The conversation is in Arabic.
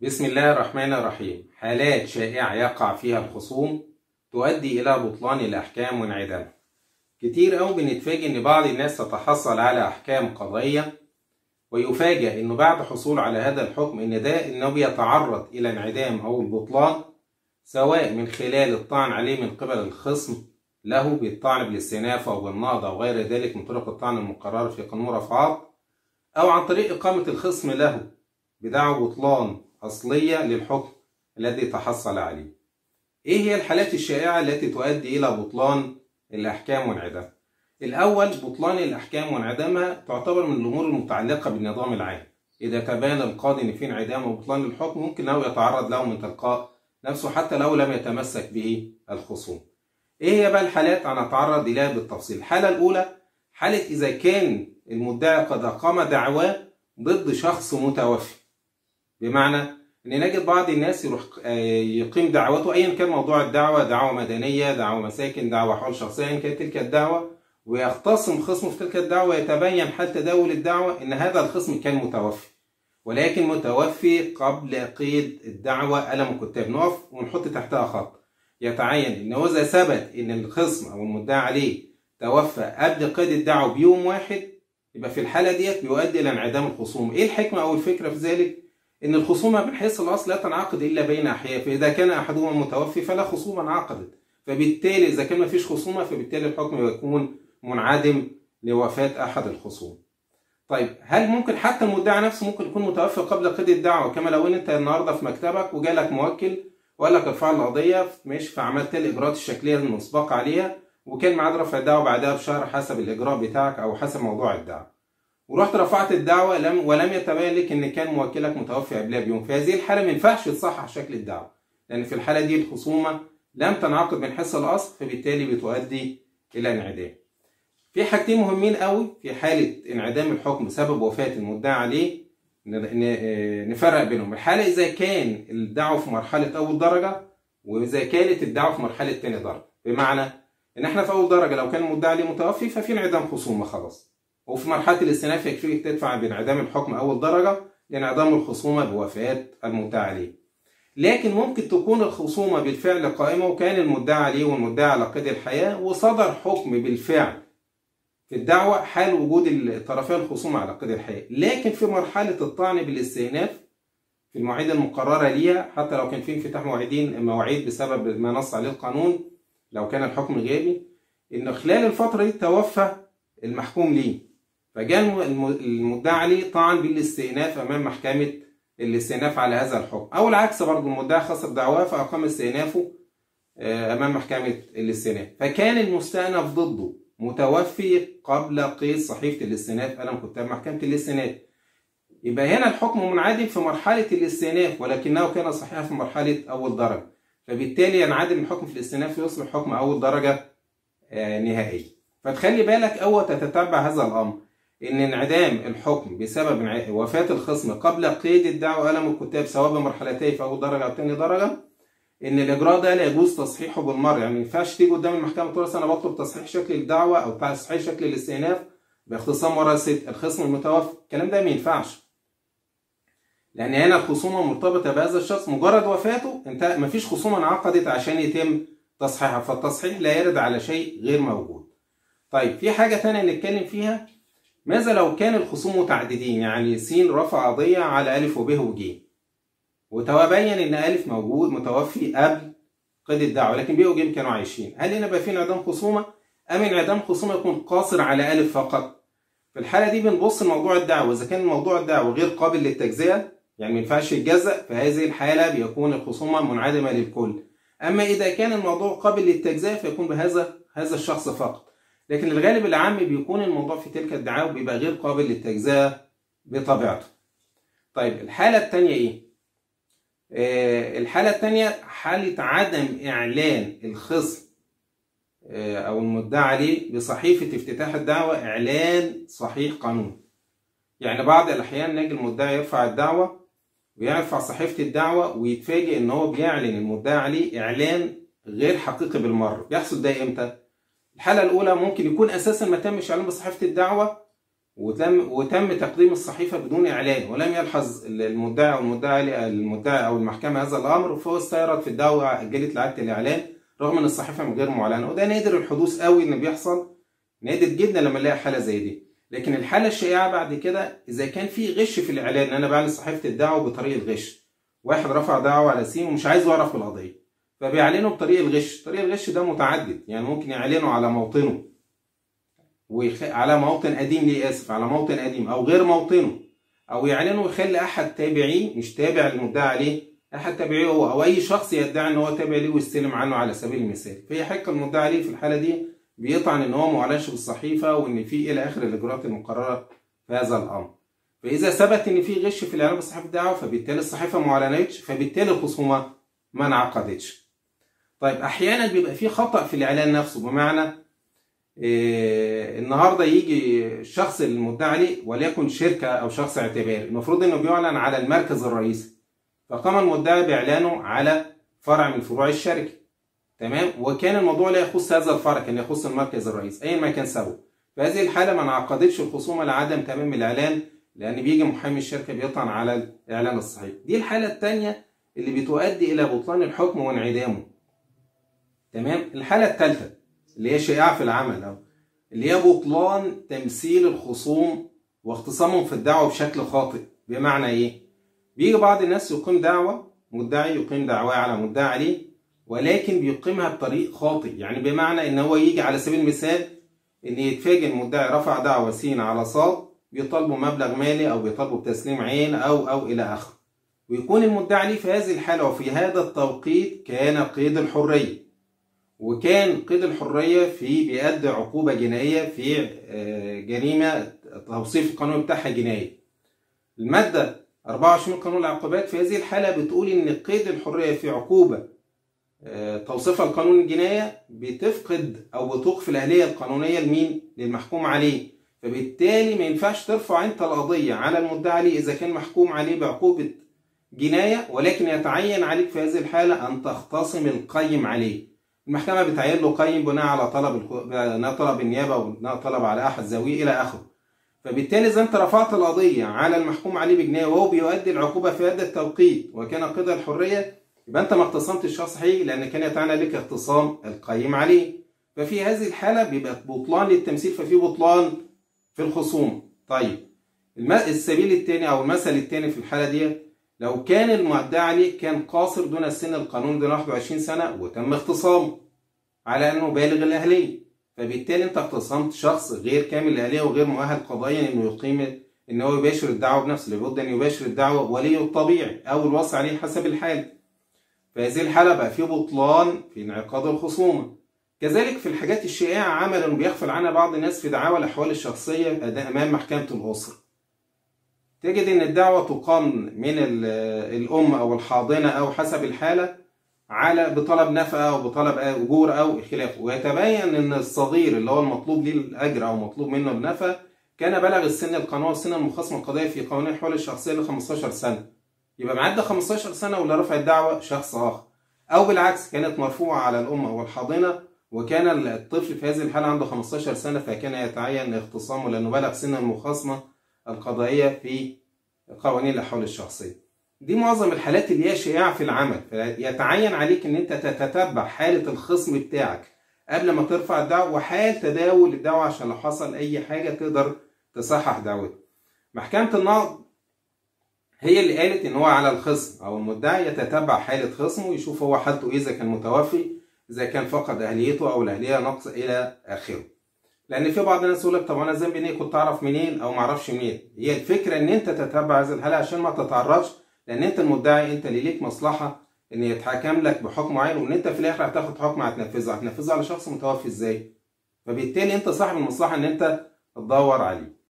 بسم الله الرحمن الرحيم. حالات شائعة يقع فيها الخصوم تؤدي إلى بطلان الأحكام وانعدامها. كتير أوي بنتفاجئ إن بعض الناس تتحصل على أحكام قضائية ويفاجأ إنه بعد حصوله على هذا الحكم إنه بيتعرض إلى انعدام أو البطلان، سواء من خلال الطعن عليه من قبل الخصم له بالطعن بالاستئناف أو بالنقض أو غير ذلك من طرق الطعن المقررة في قانون رفعات، أو عن طريق إقامة الخصم له بدعوى بطلان أصلية للحكم الذي تحصل عليه. إيه هي الحالات الشائعة التي تؤدي إلى بطلان الأحكام وانعدامها؟ الأول، بطلان الأحكام وانعدامها تعتبر من الأمور المتعلقة بالنظام العام. إذا تبين القاضي إن في انعدام وبطلان للحكم ممكن أو يتعرض له من تلقاء نفسه حتى لو لم يتمسك به الخصوم. إيه هي بقى الحالات؟ هنتعرض إليها بالتفصيل. الحالة الأولى، حالة إذا كان المدعي قد أقام دعواه ضد شخص متوفي، بمعنى إن نجد بعض الناس يروح يقيم دعوته أيا كان موضوع الدعوة، دعوة مدنية، دعوة مساكن، دعوة حول شخصية، أيا كانت تلك الدعوة، ويختصم خصمه في تلك الدعوة. يتبين حال تداول الدعوة إن هذا الخصم كان متوفي، ولكن متوفي قبل قيد الدعوة. قلم الكتاب نقف ونحط تحتها خط. يتعين إنه إذا ثبت إن الخصم أو المدعى عليه توفى قبل قيد الدعوة بيوم واحد، يبقى في الحالة ديت بيؤدي إلى انعدام الخصوم. إيه الحكمة أو الفكرة في ذلك؟ إن الخصومة من حيث الأصل لا تنعقد إلا بين أحياء، فإذا كان أحدهما متوفي فلا خصومة انعقدت، فبالتالي إذا كان مفيش خصومة فبالتالي الحكم يكون منعدم لوفاة أحد الخصوم. طيب، هل ممكن حتى المدعي نفسه ممكن يكون متوفي قبل قيد الدعوة؟ كما لو إن أنت النهاردة في مكتبك وجالك موكل وقال لك ارفع لي القضية، ماشي، فعملت الإجراءات الشكلية المسبقة عليها وكان ميعاد رفع الدعوة بعدها بشهر حسب الإجراء بتاعك أو حسب موضوع الدعوة، ورحت رفعت الدعوة ولم يتبين لك إن كان موكلك متوفي قبلها بيوم. في هذه الحالة ما ينفعش تصحح شكل الدعوة، لأن في الحالة دي الخصومة لم تنعقد من حيث الأصل، فبالتالي بتؤدي إلى انعدام. في حاجتين مهمين أوي في حالة انعدام الحكم سبب وفاة المدعى عليه نفرق بينهم. الحالة إذا كان الدعوة في مرحلة أول درجة، وإذا كانت الدعوة في مرحلة تاني درجة، بمعنى إن إحنا في أول درجة لو كان المدعى عليه متوفي ففي انعدام خصومة خلاص، وفي مرحلة الاستئناف يكفيك تدفع بانعدام الحكم أول درجة لانعدام الخصومة بوفاة المدعى عليه. لكن ممكن تكون الخصومة بالفعل قائمة وكان المدعى عليه والمدعى على قيد الحياة، وصدر حكم بالفعل في الدعوة حال وجود الطرفين الخصومة على قيد الحياة، لكن في مرحلة الطعن بالاستئناف في المواعيد المقررة ليها، حتى لو كان في انفتاح مواعيد بسبب ما نص عليه القانون لو كان الحكم غيابي، إن خلال الفترة دي توفى المحكوم ليه، فجاء المدعى عليه طعن بالاستئناف أمام محكمة الاستئناف على هذا الحكم، أو العكس برضه، المدعى خسر دعواه فأقام استئنافه أمام محكمة الاستئناف، فكان المستأنف ضده متوفي قبل قيد صحيفة الاستئناف قلم كتاب محكمة الاستئناف. يبقى هنا الحكم منعدم في مرحلة الاستئناف، ولكنه كان صحيحا في مرحلة أول درجة، فبالتالي ينعدم الحكم في الاستئناف ويصبح حكم أول درجة نهائية. فتخلي بالك أول تتتبع هذا الأمر، إن انعدام الحكم بسبب وفاة الخصم قبل قيد الدعوة قلم الكتاب سواء بمرحلتين في أول درجة أو تاني درجة، إن الإجراء ده لا يجوز تصحيحه بالمرة. يعني ما ينفعش تيجي قدام المحكمة تقول أنا بطلب تصحيح شكل الدعوة أو تصحيح شكل الاستئناف باختصام ورا الخصم المتوفي، الكلام ده ما ينفعش، لأن هنا الخصومة مرتبطة بهذا الشخص، مجرد وفاته أنت مفيش خصومة انعقدت عشان يتم تصحيحها، فالتصحيح لا يرد على شيء غير موجود. طيب، في حاجة تانية نتكلم فيها، ماذا لو كان الخصوم متعددين؟ يعني س رفع قضية على أ وب وج، وتبين إن أ موجود متوفي قبل قيد الدعوة لكن ب وج كانوا عايشين، هل هنا بقى في انعدام خصومة؟ أم انعدام خصومة يكون قاصر على أ فقط؟ في الحالة دي بنبص لموضوع الدعوة، إذا كان موضوع الدعوة غير قابل للتجزئة يعني ما ينفعش يتجزأ، في هذه الحالة بيكون الخصومة منعدمة للكل. أما إذا كان الموضوع قابل للتجزئة فيكون بهذا الشخص فقط، لكن الغالب العام بيكون الموضوع في تلك الدعاوى بيبقى غير قابل للتجزئة بطبيعته. طيب، الحالة التانية إيه؟ الحالة التانية حالة عدم إعلان الخصم أو المدعى عليه بصحيفة افتتاح الدعوة إعلان صحيح قانوني. يعني بعض الأحيان نجي المدعي يرفع الدعوة ويرفع صحيفة الدعوة ويتفاجئ إن هو بيعلن المدعى عليه إعلان غير حقيقي بالمرة. بيحصل ده إمتى؟ الحالة الأولى ممكن يكون أساسا ما تمش إعلان بصحيفة الدعوة وتم تقديم الصحيفة بدون إعلان ولم يلحظ المدعي أو المحكمة هذا الأمر، فهو استيرد في الدعوة أجلت لعادة الإعلان رغم أن الصحيفة من غير معلنة. وده نادر الحدوث قوي، إن بيحصل نادر جدا لما نلاقي حالة زي دي. لكن الحالة الشائعة بعد كده إذا كان في غش في الإعلان، أنا بعمل صحيفة الدعوة بطريقة غش، واحد رفع دعوة على سين ومش عايز يعرف بالقضية فبيعلنوا بطريق الغش. طريق الغش ده متعدد، يعني ممكن يعلنوا على موطنه على موطن قديم على موطن قديم أو غير موطنه، أو يعلنوا ويخلي أحد تابعيه مش تابع المدعى عليه، أحد تابعيه هو أو أي شخص يدعي إن هو تابع ليه ويستلم عنه على سبيل المثال. فهي حق المدعى عليه في الحالة دي بيطعن إن هو معلنش بالصحيفة وإن في إلى آخر الإجراءات المقررة في هذا الأمر. فإذا ثبت إن في غش في الإعلان بالصحيفة الدعوة فبالتالي الصحيفة ما أعلنتش، فبالتالي الخصومة ما انعقدتش. طيب أحيانا بيبقى في خطأ في الإعلان نفسه، بمعنى النهارده يجي الشخص المدعى عليه وليكن شركه او شخص اعتباري، المفروض انه بيعلن على المركز الرئيسي، فقام المدعي باعلانه على فرع من فروع الشركه، تمام، وكان الموضوع لا يخص هذا الفرع، كان يخص المركز الرئيسي ايا ما كان سببه. في هذه الحاله ما انعقدتش الخصومه لعدم تمام الاعلان، لان بيجي محامي الشركه بيطعن على الاعلان الصحيح. دي الحاله الثانيه اللي بتؤدي الى بطلان الحكم وانعدامه، تمام. الحاله الثالثه اللي هي شائعة في العمل أو اللي هي بطلان تمثيل الخصوم واختصامهم في الدعوة بشكل خاطئ. بمعنى إيه؟ بيجي بعض الناس يقيم دعوة، مدعي يقيم دعوة على مدعي عليه، ولكن بيقيمها بطريق خاطئ. يعني بمعنى إن هو يجي على سبيل المثال إن يتفاجئ المدعي رفع دعوة س على ص، بيطالبوا مبلغ مالي أو بيطالبوا بتسليم عين أو إلى آخره، ويكون المدعي عليه في هذه الحالة وفي هذا التوقيت كان قيد الحرية، وكان قيد الحرية في بيأدي عقوبة جنائية في جريمة توصيف القانون بتاعها جنائي. المادة 24 من قانون العقوبات في هذه الحالة بتقول إن قيد الحرية في عقوبة توصيفها القانون الجنائية بتفقد أو بتوقف الأهلية القانونية لمين؟ للمحكوم عليه. فبالتالي ما ينفعش ترفع أنت القضية على المدعي عليه إذا كان محكوم عليه بعقوبة جناية، ولكن يتعين عليك في هذه الحالة أن تختصم القيم عليه. المحكمة بتعين له قيم بناء على طلب النيابة وبناء طلب على أحد ذويه إلى آخره. فبالتالي إذا أنت رفعت القضية على المحكوم عليه بجناية وهو بيؤدي العقوبة في هذا التوقيت وكان قيد الحرية، يبقى أنت ما اختصمتش الشخص حقيقي لأن كان يتعين عليك اختصام القيم عليه. ففي هذه الحالة بيبقى بطلان للتمثيل، ففي بطلان في الخصوم. طيب السبيل الثاني أو المثل الثاني في الحالة دي، لو كان المدعي عليه كان قاصر دون السن القانون دون 21 سنة وتم اختصامه على أنه بالغ الأهلية، فبالتالي أنت اختصمت شخص غير كامل الأهلية وغير مؤهل قضائيا إنه يقيم إن هو يباشر الدعوة بنفسه، اللي بيقول أن يباشر الدعوة وليه الطبيعي أو الوصي عليه حسب الحال. في هذه الحالة بقى في بطلان في انعقاد الخصومة. كذلك في الحاجات الشائعة عملا بيغفل عنها بعض الناس في دعاوى الأحوال الشخصية أمام محكمة الأسرة، تجد إن الدعوة تقام من الأم أو الحاضنة أو حسب الحالة على بطلب نفقة أو بطلب أجور أو خلافه، ويتبين إن الصغير اللي هو المطلوب ليه الأجر أو مطلوب منه النفقة كان بلغ السن القانوني والسن المخصم القضائي في قوانين الأحوال الشخصية ل 15 سنة، يبقى معدى 15 سنة ولا رفع الدعوة شخص آخر، أو بالعكس كانت مرفوعة على الأم أو الحاضنة وكان الطفل في هذه الحالة عنده 15 سنة فكان يتعين اختصامه لأنه بلغ سن المخاصمة القضائية في قوانين الأحوال الشخصية. دي معظم الحالات اللي هي شائعة في العمل، فيتعين عليك إن أنت تتتبع حالة الخصم بتاعك قبل ما ترفع الدعوة وحال تداول الدعوة عشان لو حصل أي حاجة تقدر تصحح دعوته. محكمة النقض هي اللي قالت إن هو على الخصم أو المدعي يتتبع حالة خصمه ويشوف هو حالته إيه، إذا كان متوفي، إذا كان فقد أهليته أو الأهلية نقص إلى آخره. لأن في بعض الناس يقول لك طب أنا ذنبي إيه؟ كنت أعرف منين أو معرفش منين. هي الفكرة إن أنت تتبع هذه الحالة عشان ما تتعرضش، لأن أنت المدعي أنت اللي ليك مصلحة إن يتحكم لك بحكم معين، وإن أنت في الآخر هتاخد حكم هتنفذه على شخص متوفي إزاي؟ فبالتالي أنت صاحب المصلحة إن أنت تدور عليه.